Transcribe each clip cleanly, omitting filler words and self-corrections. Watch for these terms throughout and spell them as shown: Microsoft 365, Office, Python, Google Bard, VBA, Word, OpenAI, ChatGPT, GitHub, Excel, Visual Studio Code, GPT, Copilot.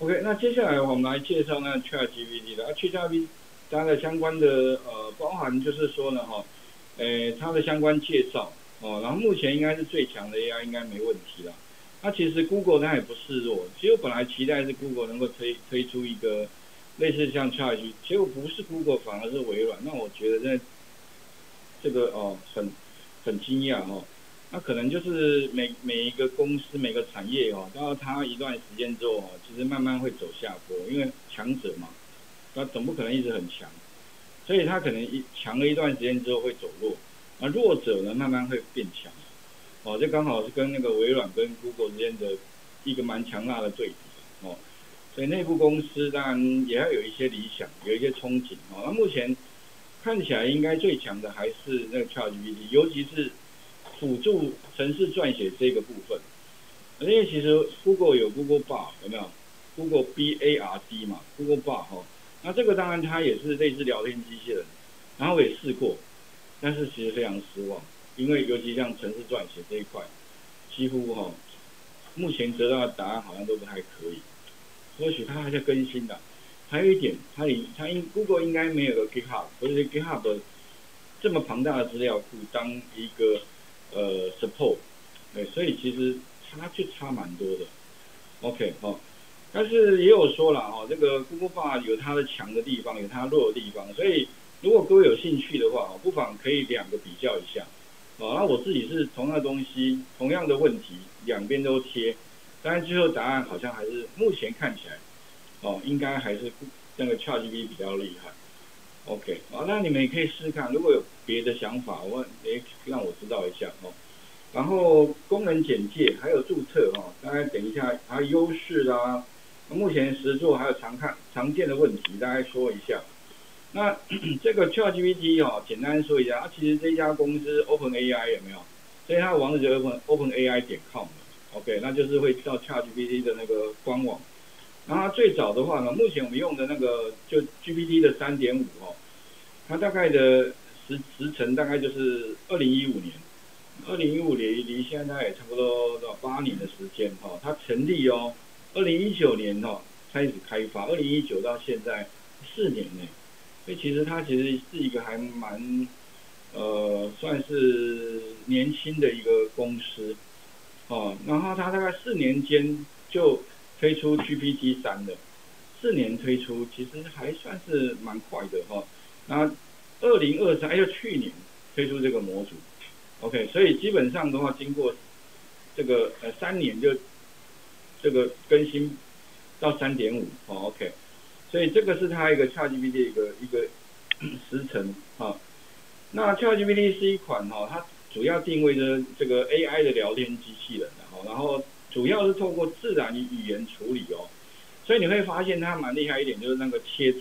OK， 那接下来我们来介绍呢 ChatGPT 了。ChatGPT 它的相关的包含就是说呢哈，它的相关介绍哦，然后目前应该是最强的 AI， 应该没问题啦。那其实 Google 它也不示弱，其实我本来期待是 Google 能够推出一个类似像 ChatGPT， 结果不是 Google 反而是微软，那我觉得这个哦很惊讶哦。那可能就是每一个公司每个产业哦，到它一段时间之后哦，其实慢慢会走下坡，因为强者嘛，它总不可能一直很强，所以它可能强了一段时间之后会走弱，那弱者呢慢慢会变强。哦，这刚好是跟那个微软跟 Google 之间的一个蛮强大的对比哦，所以内部公司当然也要有一些理想，有一些憧憬哦。那目前看起来应该最强的还是那个 ChatGPT， 尤其是辅助程式撰写这个部分。因为其实 Google 有 Google Bard 有没有 ？Google Bard 嘛 ，Google Bard 哈、哦。那这个当然它也是类似聊天机器人，然后我也试过，但是其实非常失望。因为尤其像程式撰写这一块，几乎哈、哦，目前得到的答案好像都不太可以。或许它还在更新的。还有一点，它 Google 应该没有个 GitHub， 或者是 GitHub 的这么庞大的资料库当一个support， 对，所以其实它就差蛮多的。OK 哦，但是也有说了哦，这个 Google Bard 有它的强的地方，有它弱的地方，所以如果各位有兴趣的话，不妨可以两个比较一下。哦，那我自己是同样的东西，同样的问题，两边都贴，当然最后答案好像还是目前看起来，哦，应该还是那个 ChatGPT 比较厉害。OK， 好、哦，那你们也可以试试看，如果有别的想法，让我知道一下哦。然后功能简介还有注册哦，大概等一下，还有优势啦、啊，目前实作还有常见的问题，大概说一下。那这个 ChatGPT 哦，简单说一下，啊、其实这家公司 OpenAI 有没有？所以它的网址就 OpenAI.com。OK， 那就是会到 ChatGPT 的那个官网。然后它最早的话呢，目前我们用的那个就 GPT 的 3.5 哦，它大概的时程大概就是2015年，离现在也差不多8年的时间哦，它成立哦，2019年哦开始开发，2019到现在4年内。所以其实它其实是一个还蛮算是年轻的一个公司哦，然后它大概4年间就推出 GPT 3的，4年推出其实还算是蛮快的哈、哦。那2023就去年推出这个模组 ，OK， 所以基本上的话，经过这个3年就这个更新到 3.5 哦 ，OK。所以这个是它一个 ChatGPT 的一个时程啊、哦。那 ChatGPT 是一款哈、哦，它主要定位的这个 AI 的聊天机器人，然后主要是透过自然语言处理哦。所以你会发现它蛮厉害一点，就是那个切词，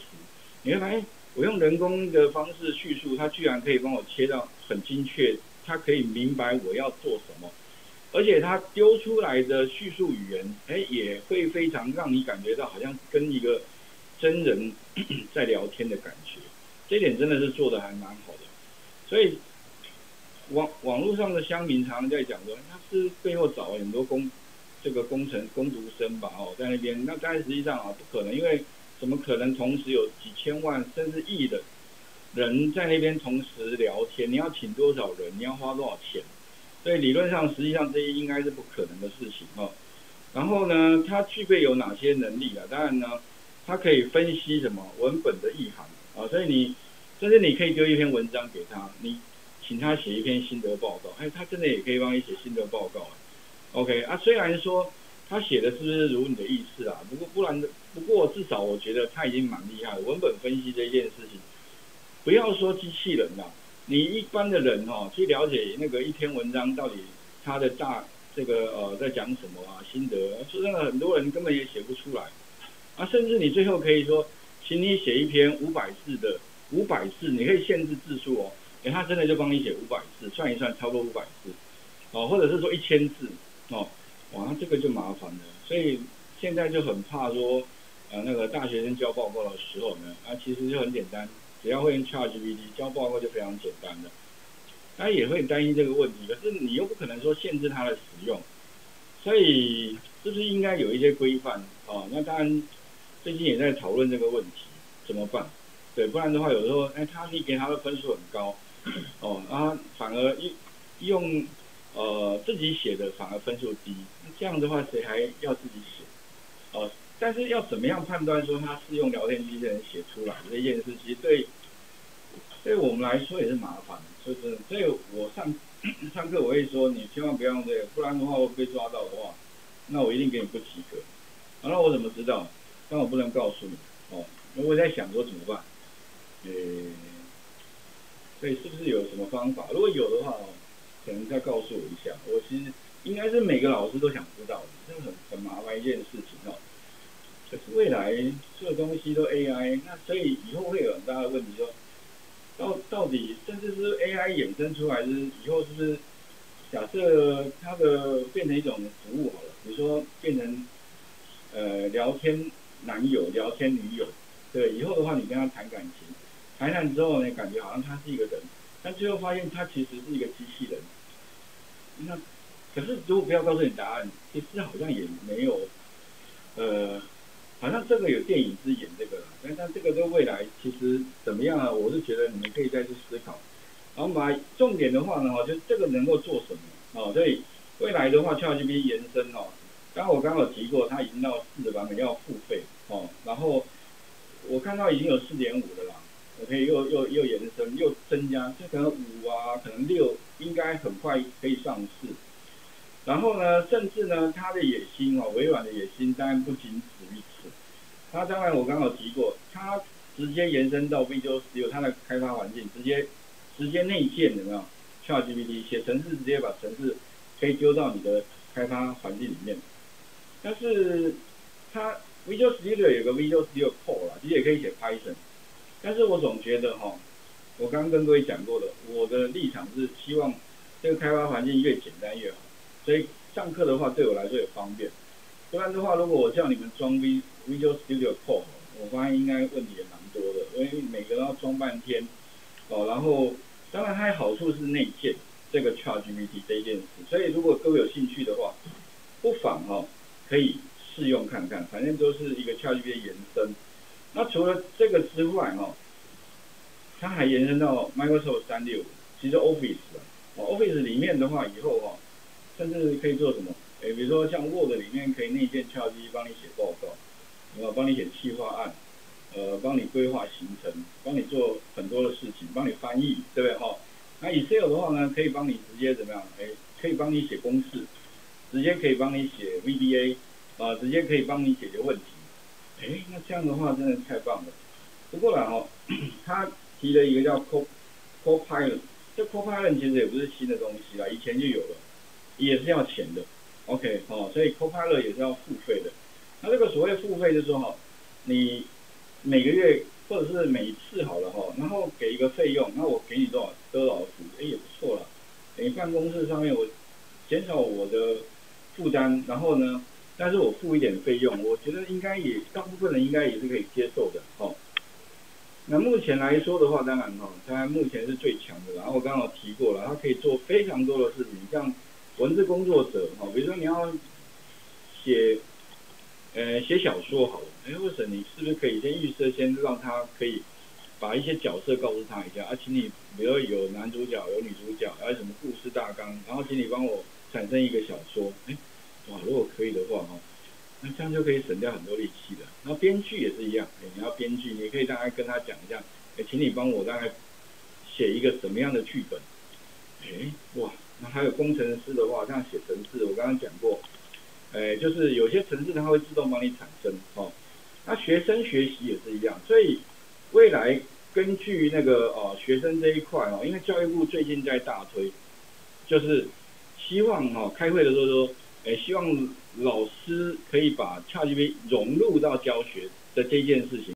你会发现我用人工的方式叙述，它居然可以帮我切到很精确，它可以明白我要做什么，而且它丢出来的叙述语言，也会非常让你感觉到好像跟一个真人在聊天的感觉，这点真的是做的还蛮好的。所以网络上的乡民常常在讲说，他是背后找了很多工读生吧，哦，在那边。那但实际上啊，不可能，因为怎么可能同时有几千万甚至亿的人在那边同时聊天？你要请多少人？你要花多少钱？所以理论上，实际上这些应该是不可能的事情哦。然后呢，它具备有哪些能力啊？当然呢，它可以分析什么文本的意涵啊，所以你甚至你可以丢一篇文章给他，你请他写一篇心得报告，他真的也可以帮你写心得报告、啊、OK 啊，虽然说他写的是不是如你的意思啊，不过至少我觉得他已经蛮厉害的。文本分析这件事情，不要说机器人啦、啊，你一般的人哦，去了解那个一篇文章到底他的在讲什么啊，心得，说真的很多人根本也写不出来。啊，甚至你最后可以说，请你写一篇500字的，500字你可以限制字数哦，他真的就帮你写500字，算一算超过500字，哦，或者是说1000字哦，哇，这个就麻烦了。所以现在就很怕说，那个大学生交报告的时候呢，啊，其实就很简单，只要会用 ChatGPT 交报告就非常简单了。他也会担心这个问题，可是你又不可能说限制它的使用，所以是不是应该有一些规范？哦，那当然最近也在讨论这个问题怎么办，对，不然的话有时候哎他你给他的分数很高，哦，啊反而用自己写的反而分数低，那这样的话谁还要自己写？哦，但是要怎么样判断说他是用聊天机器人写出来这件事，其实对我们来说也是麻烦，说真的，所以我上课我会说你千万不要用这个，不然的话我被抓到的话，那我一定给你不及格。好，那我怎么知道？但我不能告诉你哦，因为我在想说怎么办，所以是不是有什么方法？如果有的话哦，可能再告诉我一下。我其实应该是每个老师都想知道的，这是很麻烦一件事情哦。就是未来所有东西都 AI， 那所以以后会有很大的问题说。到底，甚至是 AI 衍生出来的，以后是不是假设它的变成一种服务好了，比如说变成聊天男友、聊天女友，对，以后的话你跟他谈感情，谈之后呢，感觉好像他是一个人，但最后发现他其实是一个机器人。那可是如果不要告诉你答案，其实好像也没有，好像这个有电影是演这个啦，但这个对未来其实怎么样啊？我是觉得你们可以再去思考。然后把重点的话呢，就这个能够做什么哦？所以未来的话 ，ChatGPT 延伸哦，刚刚有提过，它已经到4的版本要付费哦。然后我看到已经有4.5的啦，我可以又延伸又增加，就可能5啊，可能6，应该很快可以上市。然后呢，甚至呢，它的野心哦，微软的野心当然不仅止于此。它当然，我刚好提过，它直接延伸到 Visual Studio， 它的开发环境直接内建，有没有 ？ChatGPT 写程式，直接把程式可以丢到你的开发环境里面。但是它 Visual Studio 有个 Visual Studio Code 啦，其实也可以写 Python。但是我总觉得哈，我刚刚跟各位讲过的，我的立场是希望这个开发环境越简单越好。所以上课的话对我来说也方便。不然的话，如果我叫你们装 Visual Studio Code， 我发现应该问题也蛮多的，因为每个都要装半天。哦，然后当然它的好处是内建这个 ChatGPT 这一件事，所以如果各位有兴趣的话，不妨哦可以试用看看，反正都是一个 ChatGPT 的延伸。那除了这个之外哦，它还延伸到 Microsoft 365，其实 Office 啊，Office 里面的话以后哦，甚至可以做什么？比如说像 Word 里面可以内建 ChatGPT 帮你写报告，然后帮你写企划案，帮你规划行程，帮你做很多的事情，帮你翻译，对不对？哈，那 Excel 的话呢，可以帮你直接怎么样？可以帮你写公式，直接可以帮你写 VBA， 直接可以帮你解决问题。那这样的话真的太棒了。不过啦哈，他提了一个叫 Copilot， 这 Copilot 其实也不是新的东西啦，以前就有了，也是要钱的 ，OK 哦，所以 Copilot 也是要付费的。那这个所谓付费就是说哈，你每个月或者是每一次好了哈，然后给一个费用，那我给你多少服务，也不错啦。等于办公室上面我减少我的负担，然后呢，但是我付一点费用，我觉得应该也大部分人应该也是可以接受的哦。那目前来说的话，当然哈，它目前是最强的啦。然后我刚好提过了，它可以做非常多的事情，像文字工作者，比如说你要写小说好了，或者你是不是可以先预设，先让他可以把一些角色告诉他一下啊，请你比如有男主角有女主角，还有什么故事大纲，然后请你帮我产生一个小说，哇，如果可以的话哈，那这样就可以省掉很多力气了。然后编剧也是一样，你要编剧，你可以大概跟他讲一下，请你帮我大概写一个什么样的剧本，哇。那还有工程师的话，像写程式，我刚刚讲过，就是有些程式它会自动帮你产生哦。那学生学习也是一样，所以未来根据那个学生这一块哦，因为教育部最近在大推，就是希望开会的时候说，希望老师可以把ChatGPT融入到教学的这件事情。